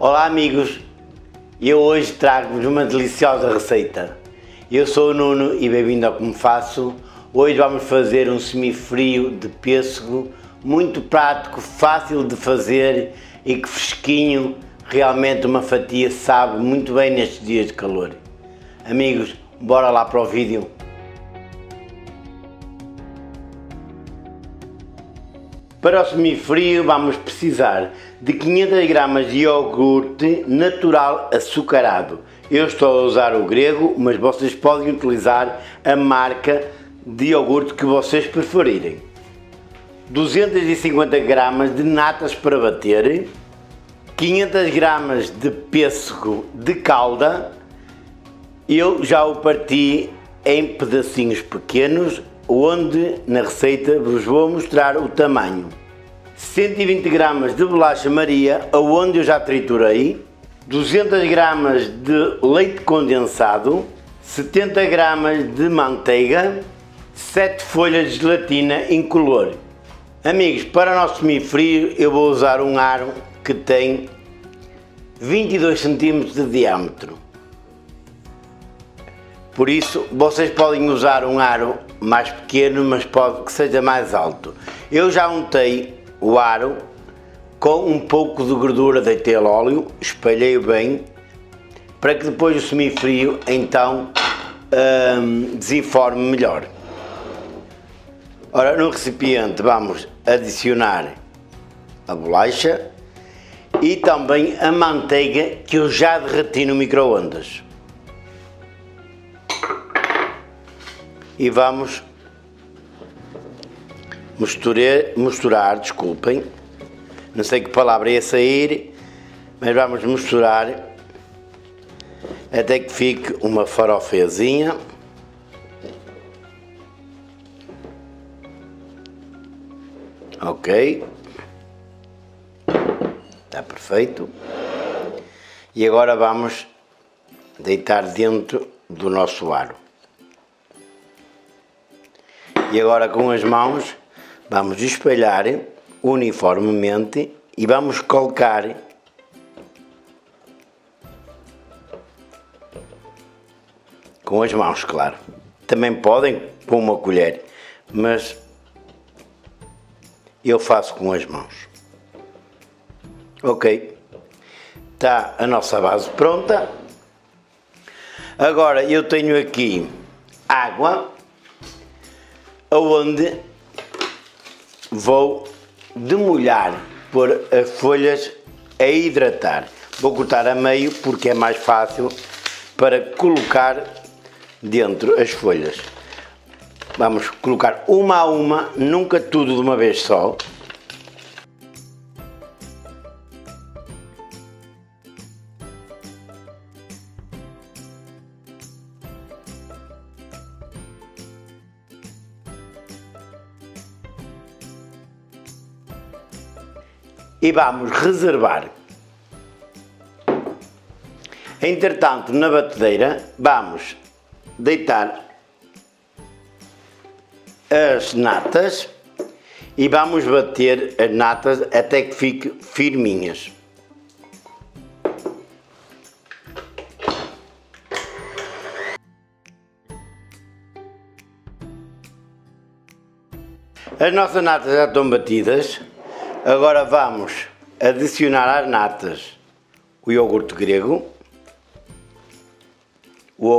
Olá amigos, eu hoje trago-vos uma deliciosa receita. Eu sou o Nuno e bem-vindo ao Como Faço. Hoje vamos fazer um semifrio de pêssego, muito prático, fácil de fazer e que fresquinho, realmente uma fatia sabe muito bem nestes dias de calor. Amigos, bora lá para o vídeo. Para o semifrio vamos precisar de 500 gramas de iogurte natural açucarado. Eu estou a usar o grego, mas vocês podem utilizar a marca de iogurte que vocês preferirem. 250 gramas de natas para bater, 500 gramas de pêssego de calda. Eu já o parti em pedacinhos pequenos, onde na receita vos vou mostrar o tamanho. 120 gramas de bolacha Maria, onde eu já triturei, 200 gramas de leite condensado, 70 gramas de manteiga, 7 folhas de gelatina incolor. Amigos, para o nosso semifrio eu vou usar um aro que tem 22 cm de diâmetro. Por isso, vocês podem usar um aro mais pequeno, mas pode que seja mais alto. Eu já untei o aro com um pouco de gordura, deitei ao óleo, espalhei bem, para que depois o semifrio, então, desenforme melhor. Ora, no recipiente vamos adicionar a bolacha e também a manteiga que eu já derreti no micro-ondas. E vamos misturar, desculpem, não sei que palavra ia sair, mas vamos misturar até que fique uma farofezinha. Ok, está perfeito. E agora vamos deitar dentro do nosso aro. E agora com as mãos vamos espalhar uniformemente e vamos colocar com as mãos, claro. Também podem com uma colher, mas eu faço com as mãos. Ok, está a nossa base pronta. Agora eu tenho aqui água, onde vou demolhar, pôr as folhas a hidratar. Vou cortar a meio porque é mais fácil para colocar dentro as folhas. Vamos colocar uma a uma, nunca tudo de uma vez só. E vamos reservar. Entretanto, na batedeira vamos deitar as natas e vamos bater as natas até que fiquem firminhas. As nossas natas já estão batidas. Agora vamos adicionar às natas o iogurte grego, o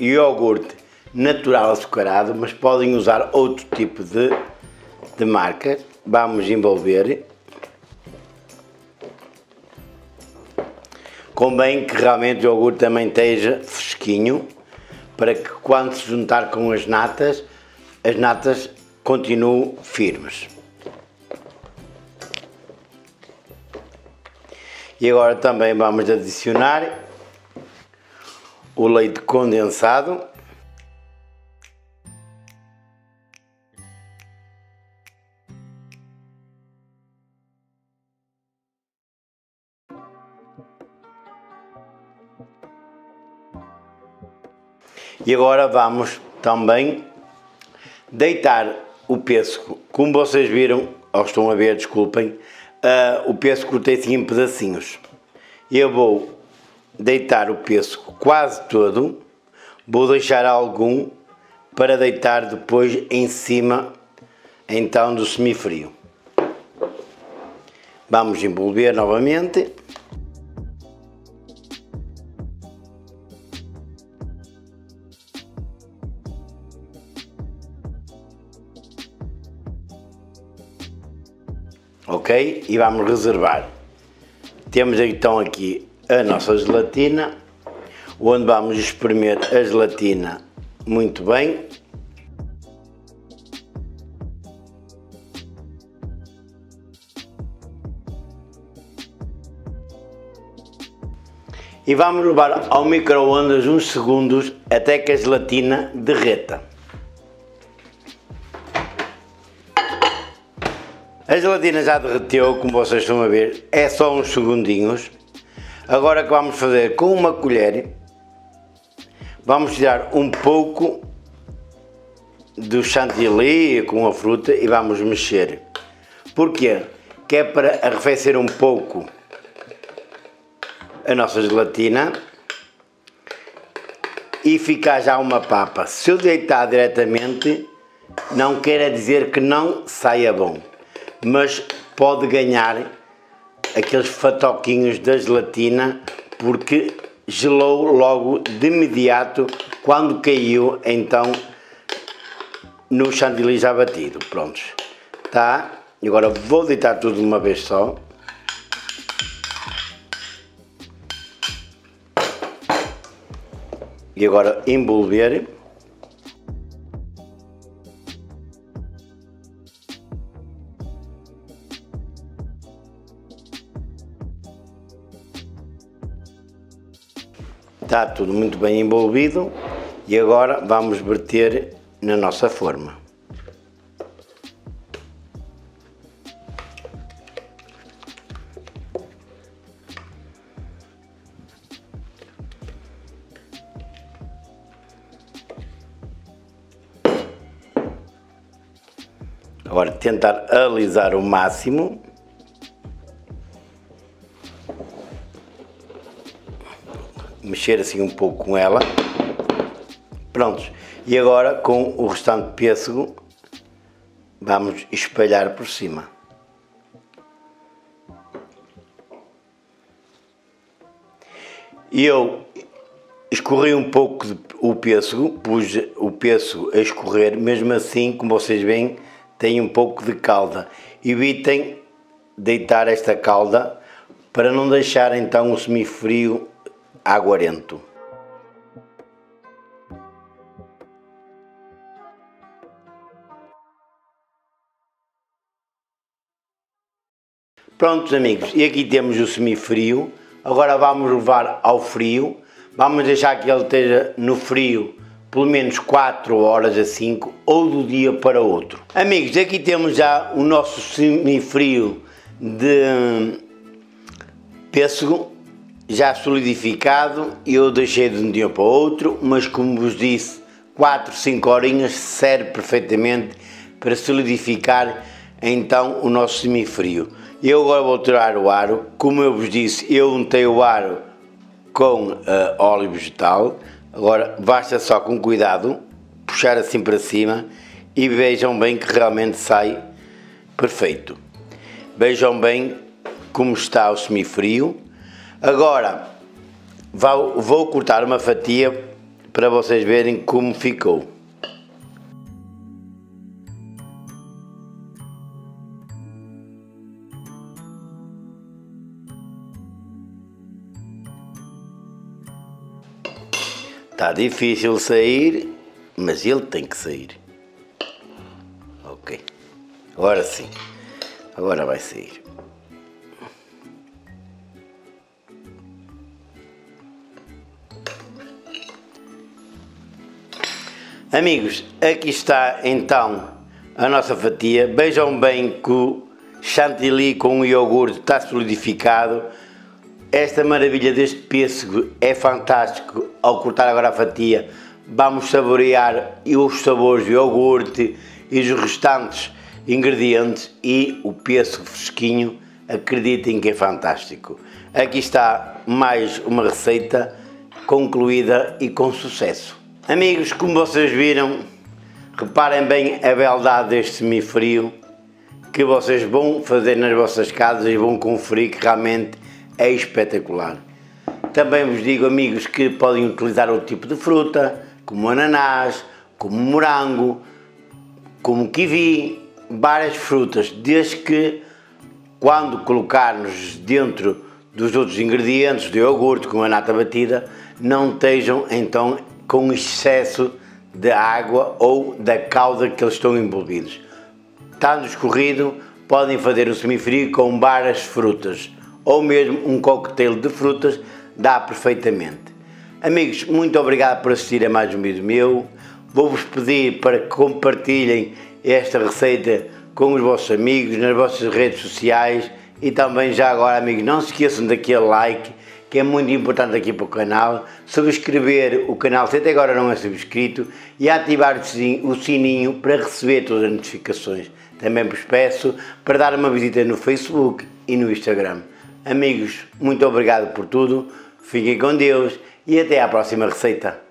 iogurte natural açucarado, mas podem usar outro tipo de marca. Vamos envolver. Convém que realmente o iogurte também esteja fresquinho, para que quando se juntar com as natas continuem firmes. E agora também vamos adicionar o leite condensado. E agora vamos também deitar o pêssego. Como vocês viram, ou estão a ver, desculpem, o pêssego cortei-se em pedacinhos eu vou deitar o pêssego quase todo, vou deixar algum para deitar depois em cima então do semifrio. Vamos envolver novamente. Ok? E vamos reservar. Temos então aqui a nossa gelatina, onde vamos espremer a gelatina muito bem. E vamos levar ao micro-ondas uns segundos até que a gelatina derreta. A gelatina já derreteu, como vocês estão a ver, é só uns segundinhos. Agora que vamos fazer com uma colher, vamos tirar um pouco do chantilly com a fruta e vamos mexer. Porquê? Que é para arrefecer um pouco a nossa gelatina e ficar já uma papa. Se eu deitar diretamente, não quer dizer que não saia bom, mas pode ganhar aqueles fatoquinhos da gelatina porque gelou logo de imediato quando caiu então no chantilly já batido. Prontos, tá? Agora vou deitar tudo de uma vez só. E agora envolver. Está tudo muito bem envolvido e agora vamos verter na nossa forma. Agora tentar alisar o máximo. Mexer assim um pouco com ela. Prontos. E agora com o restante pêssego vamos espalhar por cima. E eu escorri um pouco o pêssego, pus o pêssego a escorrer, mesmo assim, como vocês veem, tem um pouco de calda. Evitem deitar esta calda para não deixar então o semifrio aguarento. Prontos, amigos, e aqui temos o semifrio. Agora vamos levar ao frio. Vamos deixar que ele esteja no frio pelo menos 4 horas a 5 ou do dia para outro. Amigos, aqui temos já o nosso semifrio de pêssego já solidificado. Eu deixei de um dia para outro, mas como vos disse, 4, 5 horinhas serve perfeitamente para solidificar então o nosso semifrio. Eu agora vou tirar o aro. Como eu vos disse, eu untei o aro com óleo vegetal. Agora basta só com cuidado puxar assim para cima e vejam bem que realmente sai perfeito. Vejam bem como está o semifrio. Agora vou cortar uma fatia para vocês verem como ficou. Está difícil sair, mas ele tem que sair. Ok, agora sim, agora vai sair. Amigos, aqui está então a nossa fatia. Vejam bem que o chantilly com o iogurte está solidificado. Esta maravilha deste pêssego é fantástico. Ao cortar agora a fatia, vamos saborear os sabores do iogurte e os restantes ingredientes e o pêssego fresquinho Acreditem que é fantástico. Aqui está mais uma receita concluída e com sucesso. Amigos, como vocês viram, reparem bem a beldade deste semifrio que vocês vão fazer nas vossas casas e vão conferir que realmente é espetacular. Também vos digo, amigos, que podem utilizar outro tipo de fruta, como ananás, como morango, como kiwi, várias frutas, desde que quando colocarmos dentro dos outros ingredientes do iogurte, como a nata batida, não estejam então com excesso de água ou da calda que eles estão envolvidos. Estando escorrido, podem fazer o semifrio com várias frutas ou mesmo um coquetel de frutas, dá perfeitamente. Amigos, muito obrigado por assistir a mais um vídeo meu. Vou-vos pedir para que compartilhem esta receita com os vossos amigos, nas vossas redes sociais e também já agora, amigos, não se esqueçam daquele like, que é muito importante aqui para o canal, subscrever o canal se até agora não é subscrito e ativar o sininho para receber todas as notificações. Também vos peço para dar uma visita no Facebook e no Instagram. Amigos, muito obrigado por tudo, fiquem com Deus e até à próxima receita.